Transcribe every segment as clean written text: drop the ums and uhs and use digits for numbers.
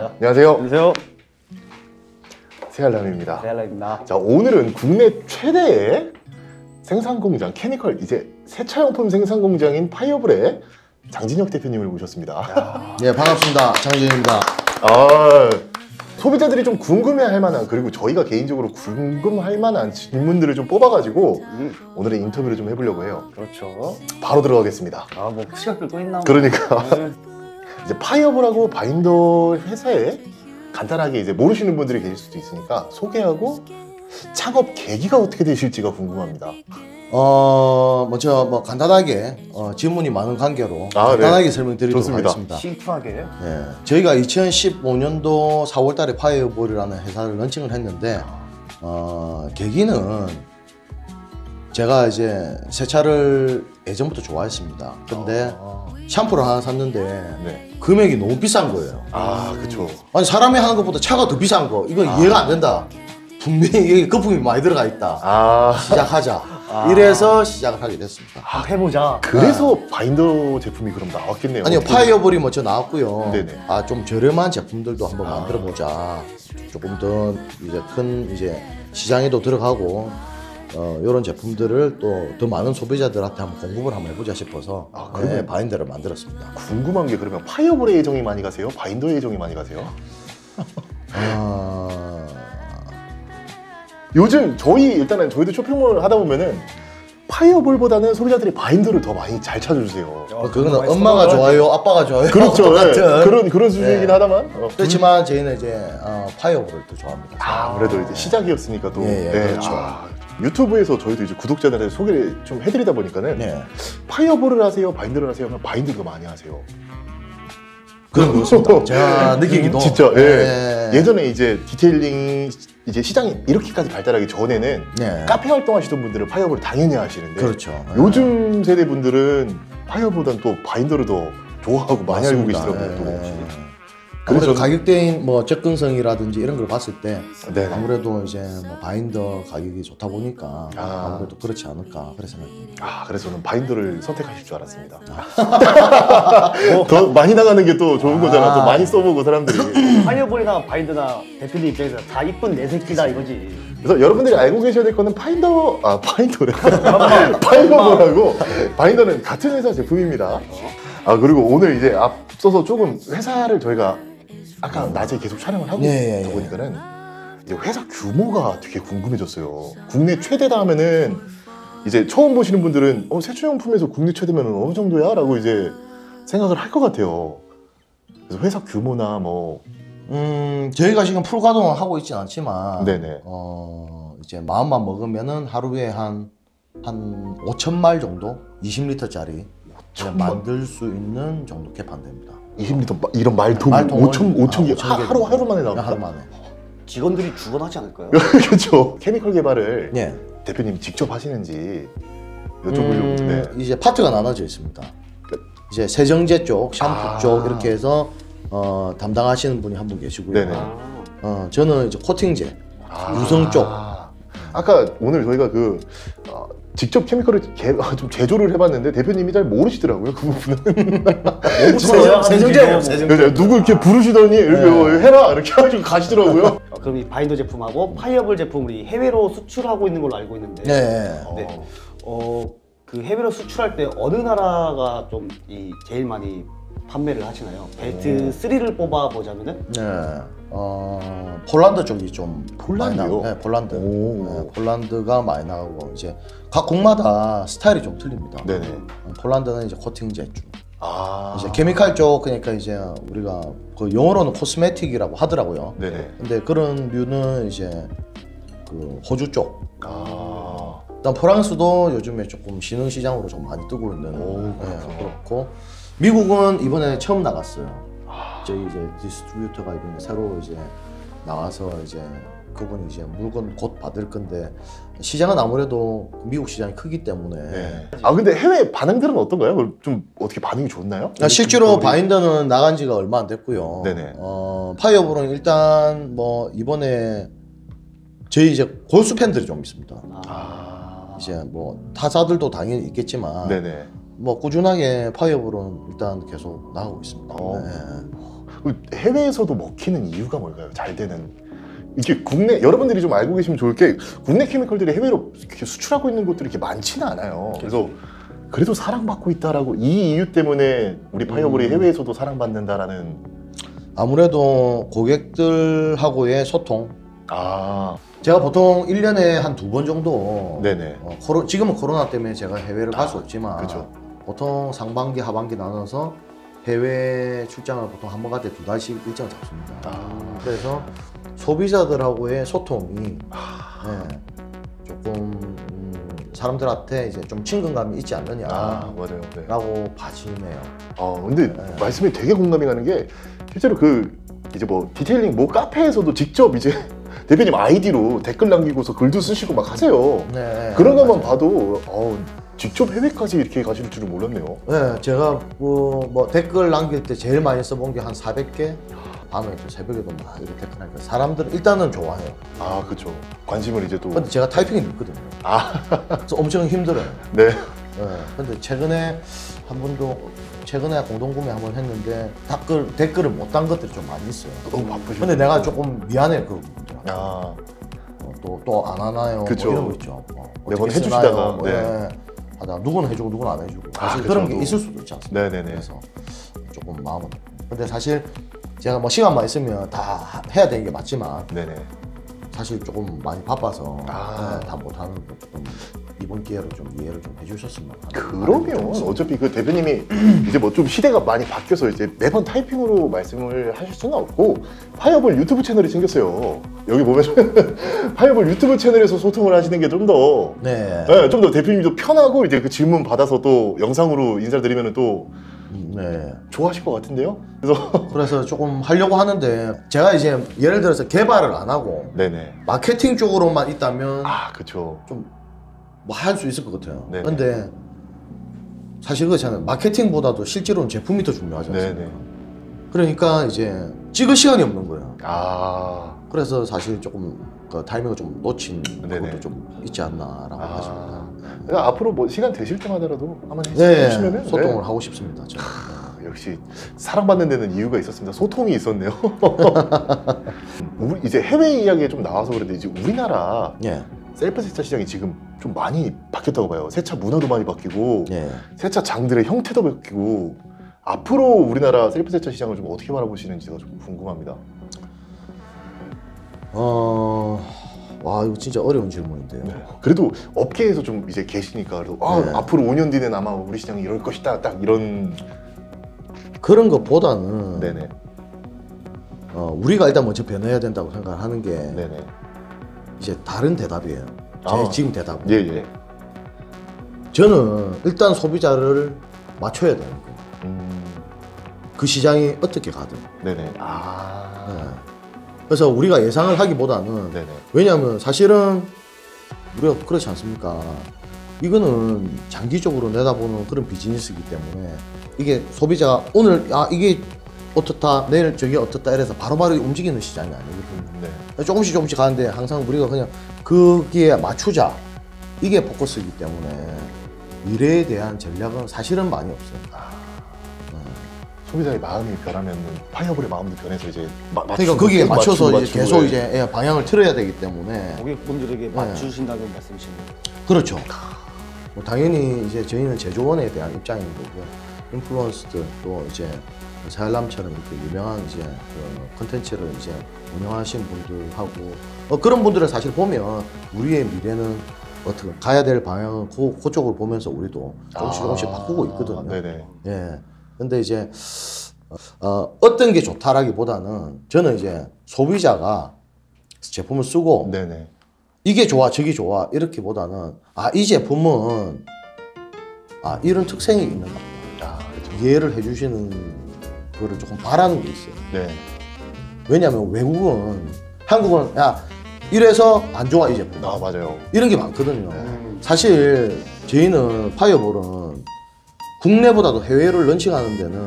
자, 안녕하세요. 안녕하세요. 세알남입니다. 세알남입니다. 자, 오늘은 국내 최대의 생산공장, 케미컬 이제 세차용품 생산공장인 파이어볼의 장진혁 대표님을 모셨습니다. 네, 반갑습니다. 장진혁입니다. 소비자들이 좀 궁금해할 만한, 그리고 저희가 개인적으로 궁금할 만한 질문들을 좀 뽑아가지고 오늘의 인터뷰를 좀 해보려고 해요. 그렇죠. 바로 들어가겠습니다. 아, 뭐 시간 끌고 있나? 그러니까 이제 파이어볼하고 바인더 회사에 간단하게 이제 모르시는 분들이 계실 수도 있으니까 소개하고 창업 계기가 어떻게 되실지가 궁금합니다. 먼저 뭐 간단하게 질문이 많은 관계로 간단하게 네. 설명드리도록 좋습니다. 하겠습니다. 심플하게. 네. 저희가 2015년도 4월달에 파이어볼이라는 회사를 런칭을 했는데 계기는 제가 이제 세차를 예전부터 좋아했습니다. 근데 샴푸를 하나 샀는데 네. 금액이 너무 비싼 거예요. 아, 그쵸. 아니, 사람이 하는 것보다 차가 더 비싼 거. 이건 이해가 안 된다. 분명히 여기 거품이 많이 들어가 있다. 시작하자. 이래서 시작을 하게 됐습니다. 아, 해보자. 그래서 네. 바인더 제품이 그럼 나왔겠네요. 아니요, 파이어볼이 먼저 나왔고요. 네네. 아, 좀 저렴한 제품들도 한번 만들어보자. 조금 더 이제 큰 이제 시장에도 들어가고 이런 제품들을 또 더 많은 소비자들한테 한번 공급을 한번 해보자 싶어서 네, 바인더를 만들었습니다. 궁금한 게 그러면 파이어볼의 예정이 많이 가세요? 바인더의 예정이 많이 가세요? 요즘 일단은 저희도 쇼핑몰 하다 보면은 파이어볼보다는 소비자들이 바인더를 더 많이 잘 찾아주세요. 그거는 엄마가 좋아요, 아빠가 좋아요. 그렇죠. 똑같은. 그런 수준이긴 네. 하다만. 그렇지만 저희는 이제 파이어볼을 또 좋아합니다. 아무래도 이제 시작이었으니까 또. 예, 예, 네, 그렇죠. 유튜브에서 저희도 이제 구독자들한테 소개를 좀 해드리다 보니까는 네. 파이어볼을 하세요, 바인더를 하세요 하면 바인더도 많이 하세요. 그런 그렇습니다. 제가 느끼기도 진짜 예. 예. 예전에 이제 디테일링 이제 시장이 이렇게까지 발달하기 전에는 예. 카페 활동하시던 분들은 파이어볼 당연히 하시는데 그렇죠. 요즘 예. 세대 분들은 파이어볼보단 또 바인더를 더 좋아하고 많이 알고 계시더라고요. 예. 그래서 가격대인 뭐 접근성이라든지 이런 걸 봤을 때 네네. 아무래도 이제 뭐 바인더 가격이 좋다 보니까 아무래도 그렇지 않을까 그런 생각이 듭니다. 그래서 저는 바인더를 선택하실 줄 알았습니다. 더 많이 나가는 게 또 좋은 거잖아. 또 많이 써보고 사람들이 파이어볼이나 바인더나 대표님 입장에서 다 이쁜 내 새끼다 이거지. 그래서 여러분들이 알고 계셔야 될 거는 파이어볼하고 바인더는 같은 회사 제품입니다. 그리고 오늘 이제 앞서서 조금 회사를 저희가 아까 낮에 계속 촬영을 하고 예, 있다 보니까는 이제 회사 규모가 되게 궁금해졌어요. 국내 최대다 하면은 이제 처음 보시는 분들은 세차용품에서 국내 최대면 어느 정도야? 라고 이제 생각을 할 것 같아요. 그래서 회사 규모나 뭐 저희가 지금 풀 가동을 하고 있진 않지만 네네. 이제 마음만 먹으면은 하루에 한 5,000말 정도? 20리터짜리 만들 수 있는 정도 개판됩니다. 20리터 이런 말통 5,000개 하루만에 나옵니다. 하루만에. 직원들이 주관하지 않을까요? 그렇죠. 케미컬 개발을 예. 대표님이 직접 하시는지 여쭤보려고. 이제 파트가 나눠져 있습니다. 이제 세정제 쪽, 샴푸 쪽 이렇게 해서 담당하시는 분이 한 분 계시고요. 네네. 저는 이제 코팅제, 유성 쪽. 아까 오늘 저희가 그 직접 케미컬을 좀 제조를 해봤는데 대표님이 잘 모르시더라고요, 그 부분은. 세정제 누구 이렇게 부르시더니 이렇게 해라 이렇게 해가지고 가시더라고요. 그럼 이 바인더 제품하고 파이어볼 제품을 해외로 수출하고 있는 걸로 알고 있는데 네. 그 해외로 수출할 때 어느 나라가 좀 제일 많이 판매를 하시나요? 베스트 3를 뽑아보자면은? 네. 폴란드 쪽이 좀 폴란드요? 네, 폴란드. 네, 폴란드가 많이 나가고 이제 각 국마다 스타일이 좀 틀립니다. 네네. 폴란드는 이제 코팅제 쪽. 이제 케미칼 쪽 그러니까 이제 우리가 그 영어로는 코스메틱이라고 하더라고요. 네네. 근데 그런 류는 이제 그 호주 쪽. 일단 프랑스도 요즘에 조금 신흥시장으로 좀 많이 뜨고 있는. 네, 그렇고. 미국은 이번에 처음 나갔어요. 저희 이제 디스트리뷰터가 이번에 새로 이제 나와서 이제 그분이 이제 물건 곧 받을 건데 시장은 아무래도 미국 시장이 크기 때문에 네. 근데 해외 반응들은 어떤가요? 좀 어떻게 반응이 좋나요? 실제로 바인더는 나간 지가 얼마 안 됐고요. 네네. 파이어볼은 일단 뭐 이번에 저희 이제 골수 팬들이 좀 있습니다. 이제 뭐 타사들도 당연히 있겠지만 네네. 뭐 꾸준하게 파이어볼은 일단 계속 나가고 있습니다. 해외에서도 먹히는 이유가 뭘까요? 잘 되는, 이게 국내, 여러분들이 좀 알고 계시면 좋을 게, 국내 케미컬들이 해외로 수출하고 있는 곳들이 이렇게 많지는 않아요. 그래서 그래도 사랑받고 있다라고, 이 이유 때문에 우리 파이어볼이 해외에서도 사랑받는다라는. 아무래도 고객들하고의 소통. 아, 제가 보통 1년에 한 2번 정도, 네네, 지금은 코로나 때문에 제가 해외를 갈 수 없지만, 그쵸. 보통 상반기 하반기 나눠서 해외 출장을 보통 한 번 갈 때 2달씩 일정을 잡습니다. 그래서 소비자들하고의 소통이 네, 조금 사람들한테 이제 좀 친근감이 있지 않느냐. 맞아요. 네. 라고 봐지네요. 근데 네, 말씀이 되게 공감이 가는 게, 실제로 그 이제 뭐 디테일링 뭐 카페에서도 직접 이제 대표님 아이디로 댓글 남기고서 글도 쓰시고 막 하세요. 네, 그런 것만 봐도 직접 해외까지 이렇게 가실 줄은 몰랐네요. 네, 제가 뭐 댓글 남길 때 제일 많이 써본 게 한 400개? 밤에 새벽에도 막 이렇게 하니까 사람들은 일단은 좋아해요. 그쵸. 관심을 이제 또. 근데 제가 타이핑이 늦거든요. 그래서 엄청 힘들어요. 네. 네. 근데 최근에 한 번도, 최근에 공동구매 한 번 했는데 댓글을 못 단 것들이 좀 많이 있어요. 너무 바쁘시죠. 근데 내가 조금 미안해, 그 분들한테. 또 안 하나요? 그쵸. 뭐 이런 거 있죠. 매번 해주시다가. 뭐, 네. 누구는 해주고 누구는 안 해주고. 사실 그런 게 있을 수도 있지 않습니까? 네네네. 그래서 조금 마음은. 근데 사실 제가 뭐 시간만 있으면 다 해야 되는 게 맞지만, 네네, 사실 조금 많이 바빠서 다 못하는 거 좀 이번 기회로 좀 이해를 좀 해주셨으면 합니다. 그럼요. 어차피 그 대표님이 이제 뭐 좀 시대가 많이 바뀌어서 이제 매번 타이핑으로 말씀을 하실 수는 없고, 파이어볼 유튜브 채널이 생겼어요. 여기 보면 파이어볼 유튜브 채널에서 소통을 하시는 게 좀 더, 네, 네, 좀 더 대표님도 편하고, 이제 그 질문 받아서 또 영상으로 인사를 드리면 또, 네, 좋아하실 것 같은데요? 그래서 조금 하려고 하는데, 제가 이제 예를 들어서 개발을 안 하고, 네네, 마케팅 쪽으로만 있다면 그쵸, 좀 뭐 할 수 있을 것 같아요. 네네. 근데 사실 그렇잖아요. 마케팅보다도 실제로는 제품이 더 중요하지 않습니까? 네네. 그러니까 이제 찍을 시간이 없는 거예요. 그래서 사실 조금 그 타이밍을 좀 놓친, 네네, 것도 좀 있지 않나라고 하십니다. 그러니까 앞으로 뭐 시간 되실 때마다라도 한번 해주시면, 네, 소통을, 네, 하고 싶습니다. 역시 사랑받는 데는 이유가 있었습니다. 소통이 있었네요. 우리 이제 해외 이야기에 좀 나와서 그런데, 이제 우리나라, 예, 셀프 세차 시장이 지금 좀 많이 바뀌었다고 봐요. 세차 문화도 많이 바뀌고, 예, 세차 장들의 형태도 바뀌고, 앞으로 우리나라 셀프 세차 시장을 좀 어떻게 바라보시는지가 좀 궁금합니다. 와, 이거 진짜 어려운 질문인데요. 네. 그래도 업계에서 좀 이제 계시니까, 그래도 네, 앞으로 5년 뒤는 아마 우리 시장이 이럴 것이다, 딱 이런, 그런 것보다는, 네네, 우리가 일단 먼저 변해야 된다고 생각하는 게, 네네, 이제 다른 대답이에요. 제 지금 대답은. 예예. 저는 일단 소비자를 맞춰야 되는 거예요. 그 시장이 어떻게 가든. 네네. 네. 그래서 우리가 예상을 하기보다는, 네네, 왜냐하면 사실은 우리가 그렇지 않습니까? 이거는 장기적으로 내다보는 그런 비즈니스이기 때문에, 이게 소비자가 오늘 이게 어떻다, 내일 저게 어떻다 이래서 바로바로 움직이는 시장이 아니거든요. 네. 조금씩 가는데, 항상 우리가 그냥 거기에 맞추자, 이게 포커스이기 때문에 미래에 대한 전략은 사실은 많이 없어요. 소비자의 마음이 변하면 파이어볼의 마음도 변해서 이제 그러니까 거기에 맞춰서 이제 계속 이제 방향을 틀어야 되기 때문에, 고객분들에게 맞추신다는 말씀이시네요. 그렇죠. 뭐 당연히 이제 저희는 제조원에 대한 입장인 거고요. 인플루언서들, 또 이제 세알남처럼 이렇게 유명한 이제 그 콘텐츠를 이제 운영하신 분들하고, 그런 분들을 사실 보면 우리의 미래는 어떻게 가야 될 방향은 그쪽을 보면서 우리도 조금씩 바꾸고 있거든요. 네네. 예. 근데 이제 어떤 게 좋다라기보다는, 저는 이제 소비자가 제품을 쓰고, 네네, 이게 좋아 저기 좋아 이렇게보다는 이 제품은 이런 특성이 있는 것 같다, 이해를 해주시는 거를 조금 바라는 게 있어요. 네. 왜냐하면 외국은, 한국은 이래서 안 좋아 이 제품, 맞아요, 이런 게 많거든요. 네. 사실 저희는 파이어볼은 국내보다도 해외를 런칭하는 데는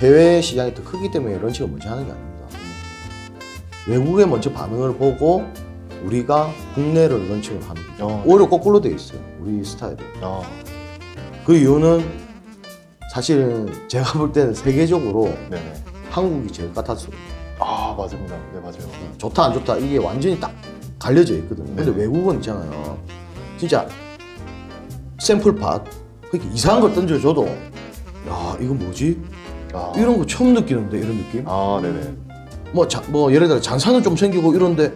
해외 시장이 더 크기 때문에 런칭을 먼저 하는 게 아닙니다. 외국에 먼저 반응을 보고 우리가 국내를 런칭을 하는 거예요. 오히려 거꾸로 돼 있어요, 우리 스타일은. 그 이유는 사실 제가 볼 때는 세계적으로, 네네, 한국이 제일 까탈스러워. 아 맞습니다. 네 맞아요. 좋다 안 좋다 이게 완전히 딱 갈려져 있거든요. 근데 외국은 있잖아요. 진짜 샘플팟 그렇게 이상한 걸 던져줘도 야 이거 뭐지? 아. 이런 거 처음 느끼는데 이런 느낌? 아 네네. 뭐 예를 들어 장사는 좀 생기고 이런데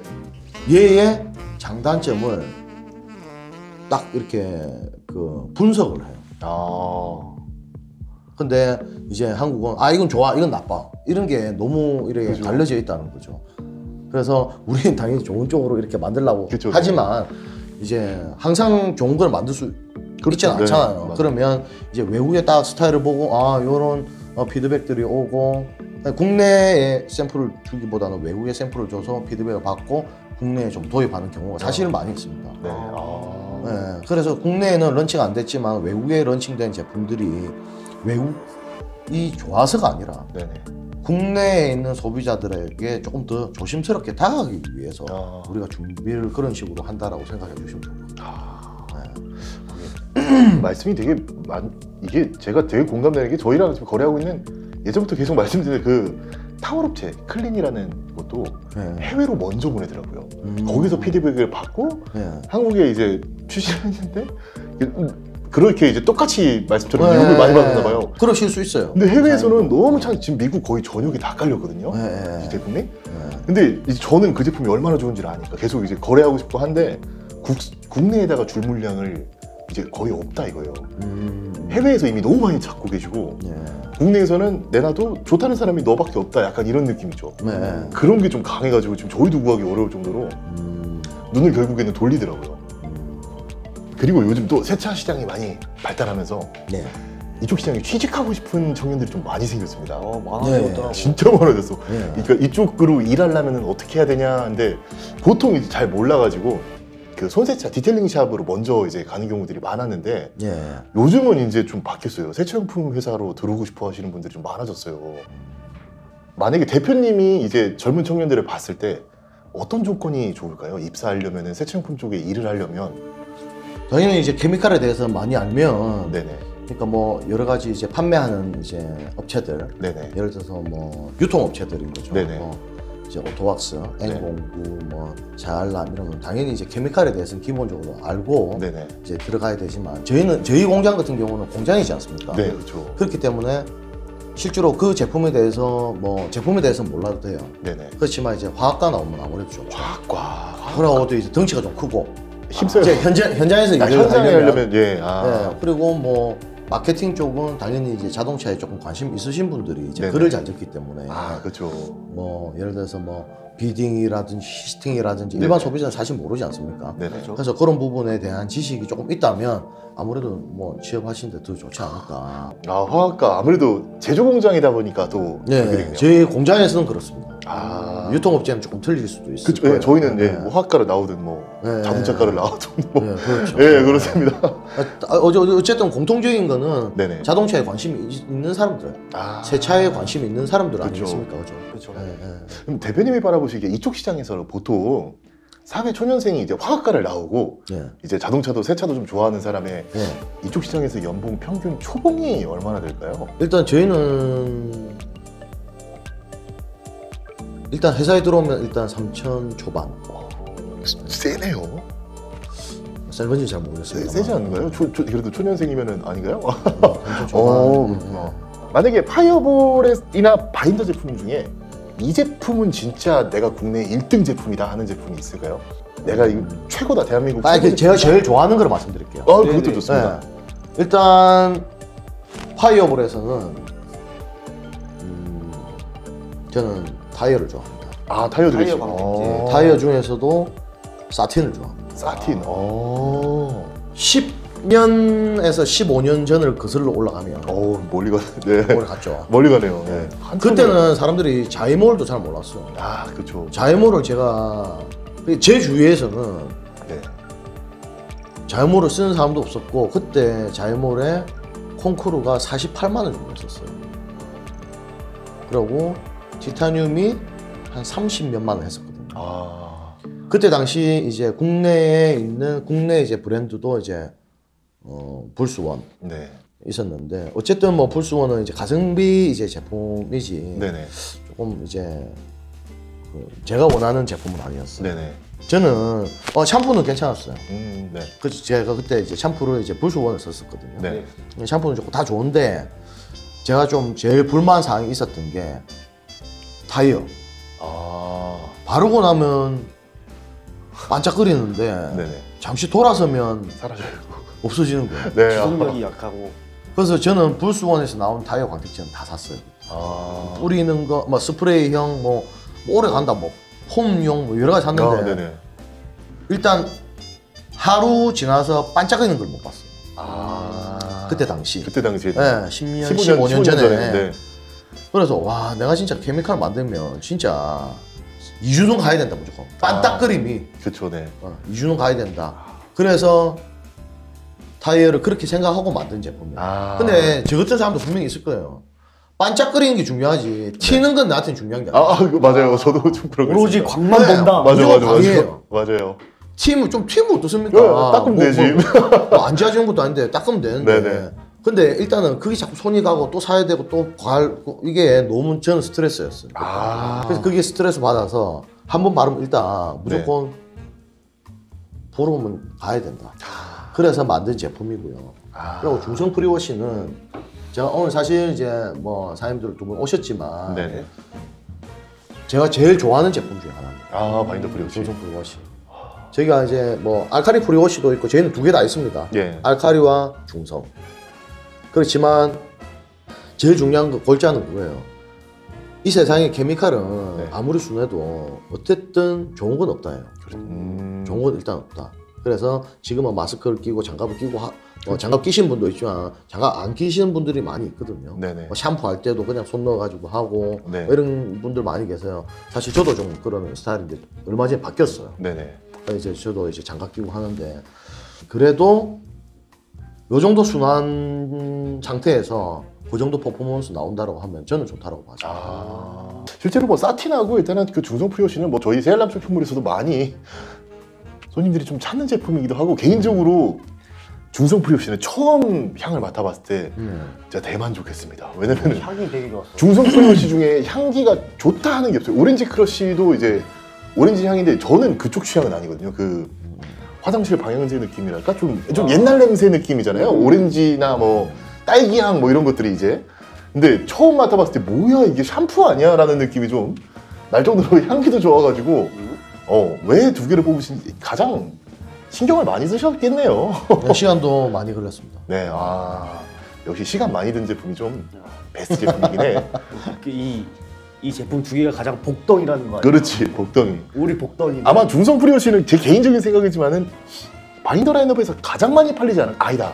얘의 장단점을 딱 이렇게 그 분석을 해요. 아. 근데 이제 한국은 아 이건 좋아 이건 나빠 이런 게 너무 이렇게 그죠. 갈려져 있다는 거죠. 그래서 우리는 당연히 좋은 쪽으로 이렇게 만들려고 그쵸, 하지만 네. 이제 항상 좋은 걸 만들 수 그렇진 네, 않잖아요. 맞아요. 그러면 이제 외국에 딱 스타일을 보고 아 요런 피드백들이 오고 국내에 샘플을 주기보다는 외국에 샘플을 줘서 피드백을 받고 국내에 좀 도입하는 경우가 사실은 많이 있습니다. 네. 아... 네. 그래서 국내에는 런칭 안 됐지만 외국에 런칭된 제품들이 외국이 좋아서가 아니라 네네. 국내에 있는 소비자들에게 조금 더 조심스럽게 다가가기 위해서 아... 우리가 준비를 그런 식으로 한다라고 생각해 주시면 됩니다. 아... 네. 말씀이 되게 이게 제가 되게 공감되는 게 저희랑 지금 거래하고 있는 예전부터 계속 말씀드린 그 타월업체 클린이라는 것도 네. 해외로 먼저 보내더라고요. 거기서 피드백을 받고 네. 한국에 이제 출시를 했는데 그렇게 이제 똑같이 말씀처럼 네. 미국을 많이 받았나 봐요. 그러실 수 있어요. 근데 해외에서는 네. 너무 참 지금 미국 거의 전역이 다 깔렸거든요. 네. 이 제품이. 네. 근데 이제 저는 그 제품이 얼마나 좋은지를 아니까 계속 이제 거래하고 싶고 한데 국내에다가 줄 물량을 이제 거의 없다 이거예요. 해외에서 이미 너무 많이 찾고 계시고 예. 국내에서는 내놔도 좋다는 사람이 너밖에 없다 약간 이런 느낌이죠. 네. 그런 게 좀 강해가지고 지금 저희도 구하기 어려울 정도로 눈을 결국에는 돌리더라고요. 그리고 요즘 또 세차 시장이 많이 발달하면서 네. 이쪽 시장에 취직하고 싶은 청년들이 좀 많이 생겼습니다. 많아졌더라고요. 진짜 많아졌어. 네. 그러니까 이쪽으로 일하려면 어떻게 해야 되냐 근데 보통 이제 잘 몰라가지고 그 손세차 디테일링 샵으로 먼저 이제 가는 경우들이 많았는데 예. 요즘은 이제 좀 바뀌었어요. 세차용품 회사로 들어오고 싶어 하시는 분들이 좀 많아졌어요. 만약에 대표님이 이제 젊은 청년들을 봤을 때 어떤 조건이 좋을까요? 입사하려면 세차용품 쪽에 일을 하려면 당연히 이제 케미칼에 대해서 많이 알면 네네. 그러니까 뭐 여러 가지 이제 판매하는 이제 업체들 네네. 예를 들어서 뭐 유통업체들인 거죠. 네네. 이제 오토왁스, N공구, 네. 뭐 세알남 이런 당연히 이제 케미칼에 대해서는 기본적으로 알고 네네. 이제 들어가야 되지만 저희는 저희 공장 같은 경우는 공장이지 않습니까? 네, 그렇죠. 그렇기 때문에 실제로 그 제품에 대해서 뭐 제품에 대해서는 몰라도 돼요. 네네. 그렇지만 이제 화학과 나오면 아무래도 좋죠. 화학과. 그러고도 이제 덩치가 좀 크고 힘써요. 아, 현장에서 일을 하려면 예. 아. 네, 그리고 뭐. 마케팅 쪽은 당연히 이제 자동차에 조금 관심 있으신 분들이 이제 네네. 글을 잘 적기 때문에 아 그렇죠. 뭐 예를 들어서 뭐 비딩이라든지 시스팅이라든지 네네. 일반 소비자는 사실 모르지 않습니까? 네네. 그래서 그런 부분에 대한 지식이 조금 있다면 아무래도 뭐 취업하시는 데 더 좋지 않을까. 아 화학과 아무래도 제조 공장이다 보니까 또 네, 저희 공장에서는 그렇습니다. 아 유통업체는 조금 틀릴 수도 있어요. 그렇죠. 예, 저희는 네. 예, 뭐 화학과를 나오든 뭐 네, 자동차과를 나와도 뭐 네, 그렇죠. 예, 그렇습니다. 어쨌든 공통적인 거는 네네. 자동차에 관심이 있는 사람들, 아... 세차에 관심이 있는 사람들 그렇죠. 아니겠습니까? 그렇죠. 그렇죠. 네, 네. 그럼 대표님이 바라보시기에 이쪽 시장에서 보통 사회 초년생이 이제 화학과를 나오고 네. 이제 자동차도 세차도 좀 좋아하는 사람의 네. 이쪽 시장에서 연봉 평균 초봉이 얼마나 될까요? 일단 저희는 일단 회사에 들어오면 일단 3천 초반. 세네요. 짧은지 잘 모르겠어요. 세지 않나요? 그래도 초년생이면은 아닌가요? 만약에 파이어볼이나 바인더 제품 중에 이 제품은 진짜 내가 국내 1등 제품이다 하는 제품이 있을까요? 내가 이거 최고다 대한민국. 아, 최고 제가 제일 좋아하는 걸 말씀드릴게요. 아, 그것도 좋습니다. 네. 일단 파이어볼에서는 저는 타이어를 좋아합니다. 아, 타이어도 타이어 좋아합니다. 아. 타이어 중에서도 사틴을 좋아합니다. 사틴. 오. 10년에서 15년 전을 거슬러 올라가면 오, 멀리 가네. 네. 멀리 갔죠. 멀리 가네요. 네. 그때는 사람들이 자이몰도 잘 몰랐어요. 아, 그렇죠. 자이몰을 제가 제 주위에서는 네. 자이몰을 쓰는 사람도 없었고 그때 자이몰에 콩쿠르가 48만 원 정도 있었어요. 그리고 티타늄이 한 30몇만 원 했었거든요. 아. 그때 당시 이제 국내에 있는 국내 이제 브랜드도 이제 불스원, 네. 있었는데 어쨌든 뭐 불스원은 이제 가성비 이제 제품이지. 네네. 조금 이제 제가 원하는 제품은 아니었어요. 네네. 저는 샴푸는 괜찮았어요. 네. 그 제가 그때 이제 샴푸를 이제 불스원을 썼었거든요. 네. 샴푸는 좋고 다 좋은데 제가 좀 제일 불만 사항이 있었던 게 타이어. 아. 바르고 나면 반짝거리는데 네네. 잠시 돌아서면 사라져요. 없어지는 거예요. 네. 지속력이 약하고. 그래서 저는 불스원에서 나온 타이어 광택제는 다 샀어요. 아. 뿌리는 거, 뭐 스프레이형, 뭐 오래 간다, 뭐 폼용, 뭐 여러 가지 샀는데 일단 하루 지나서 반짝이는 걸 못 봤어요. 아. 그때 당시. 그때 당시에. 네, 10년, 15년 전에. 네. 그래서 와, 내가 진짜 케미칼 만들면 진짜 이준원 가야 된다 무조건. 반딱거림이. 아, 그쵸, 네. 이준원 가야 된다. 그래서 타이어를 그렇게 생각하고 만든 제품이에요. 아. 근데 저 같은 사람도 분명히 있을 거예요. 반짝거리는 게 중요하지. 네. 튀는 건 나한테는 중요한 게 아니에요. 아, 맞아요. 저도 좀 그런 거 있어요. 오로지 광만 본다. 맞아요. 맞아요. 튀면 좀 튀면 어떻습니까? 아, 닦으면 되지. 안 지워지는 것도 아닌데 닦으면 되는데. 네네. 근데 일단은 그게 자꾸 손이 가고 또 사야 되고 또 이게 너무 저는 스트레스였어요. 아. 그래서 그게 스트레스 받아서 한 번 바르면 일단 무조건 네. 보러 오면 가야 된다. 그래서 만든 제품이고요. 아. 그리고 중성 프리워시는 제가 오늘 사실 이제 뭐 사장님들 두 분 오셨지만 네네. 제가 제일 좋아하는 제품 중에 하나입니다. 아, 바인더 프리워시. 중성 프리워시. 저희가 이제 뭐 알칼리 프리워시도 있고 저희는 두 개 다 있습니다. 예. 알칼리와 중성. 그렇지만 제일 중요한 거 골자는 그거예요. 이 세상에 케미칼은 네. 아무리 순해도 어쨌든 좋은 건 없다예요. 좋은 건 일단 없다. 그래서 지금은 마스크를 끼고 장갑을 끼고 장갑 끼신 분도 있지만 장갑 안 끼시는 분들이 많이 있거든요. 뭐 샴푸할 때도 그냥 손 넣어가지고 하고 네. 이런 분들 많이 계세요. 사실 저도 좀 그런 스타일인데 얼마 전에 바뀌었어요. 네네. 이제 저도 이제 장갑 끼고 하는데 그래도 요 정도 순환 상태에서 그 정도 퍼포먼스 나온다라고 하면 저는 좋다라고 봐요. 아. 실제로 뭐 사틴하고 일단은 그 중성 프리워시는 뭐 저희 세알남 쇼핑몰에서도 많이 손님들이 좀 찾는 제품이기도 하고 개인적으로 중성 프리워시는 처음 향을 맡아봤을 때 진짜 대만족했습니다. 왜냐면 향이 되게 좋았어요. 중성 프리워시 중에 향기가 좋다 하는 게 없어요. 오렌지 크러쉬도 이제 오렌지 향인데 저는 그쪽 취향은 아니거든요. 그 화장실 방향제 느낌이랄까? 좀 옛날 냄새 느낌이잖아요. 오렌지나 뭐 딸기향 뭐 이런 것들이 이제 근데 처음 맡아봤을 때 뭐야 이게 샴푸 아니야? 라는 느낌이 좀 날 정도로 향기도 좋아가지고 왜 두 개를 뽑으신지 가장 신경을 많이 쓰셨겠네요. 시간도 많이 걸렸습니다. 네, 아 역시 시간 많이 든 제품이 좀 베스트 제품이긴 해. 이 제품 두 개가 가장 복덩이라는 거 아니에요? 그렇지, 복덩이. 우리 복덩이. 아마 중성 프리워시는 제 개인적인 생각이지만은 바인더 라인업에서 가장 많이 팔리지 않을까? 아니다.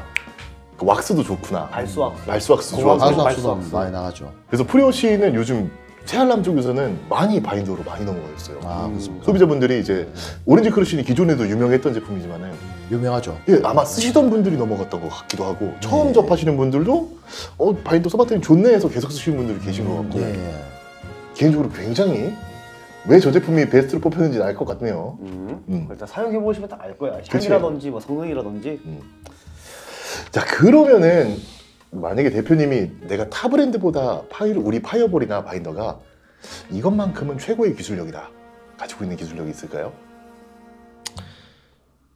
그 왁스도 좋구나. 발수 왁스 좋아서. 발수 왁스 많이 나가죠. 그래서 프리워시는 요즘 세알남 쪽에서는 많이 바인더로 많이 넘어가셨어요. 아, 그렇습니다. 소비자분들이 이제 오렌지 크러쉬는 기존에도 유명했던 제품이지만은 유명하죠. 예, 아마 쓰시던 분들이 넘어갔던 것 같기도 하고 처음 접하시는 분들도 바인더 써봤더니 좋네 해서 계속 쓰시는 분들이 계신 것 같고. 예. 개인적으로 굉장히 왜 저 제품이 베스트로 뽑혔는지 알 것 같네요. 일단 사용해보시면 딱 알 거야. 향이라든지 뭐 성능이라든지. 자, 그러면은 만약에 대표님이 내가 타 브랜드보다 우리 파이어볼이나 바인더가 이것만큼은 최고의 기술력이다. 가지고 있는 기술력이 있을까요?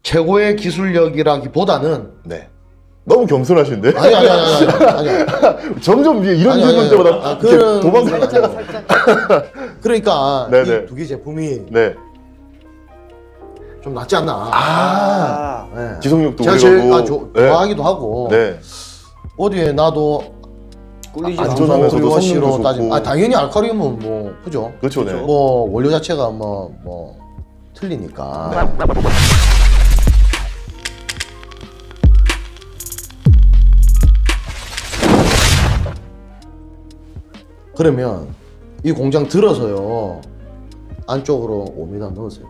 최고의 기술력이라기보다는 네. 너무 겸손하신데? 아니. 점점 이런 질문 때마다 도망가는 제가 살짝. 그러니까 이 두 개 제품이 네. 좀 낫지 않나. 아, 네. 지속력도 제가 제일 좋아하기도 네. 하고 네. 어디에 나도 꿀리지 안전하면서도 성능도 좋고. 아, 당연히 알칼리는 뭐 그죠? 그렇죠. 네. 뭐 원료 자체가 뭐 틀리니까. 네. 그러면 이 공장 들어서요 안쪽으로 5m 넣으세요.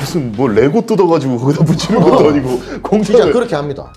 무슨 뭐 레고 뜯어가지고 거기다 붙이는 것도 아니고 공장을 진짜 그렇게 합니다.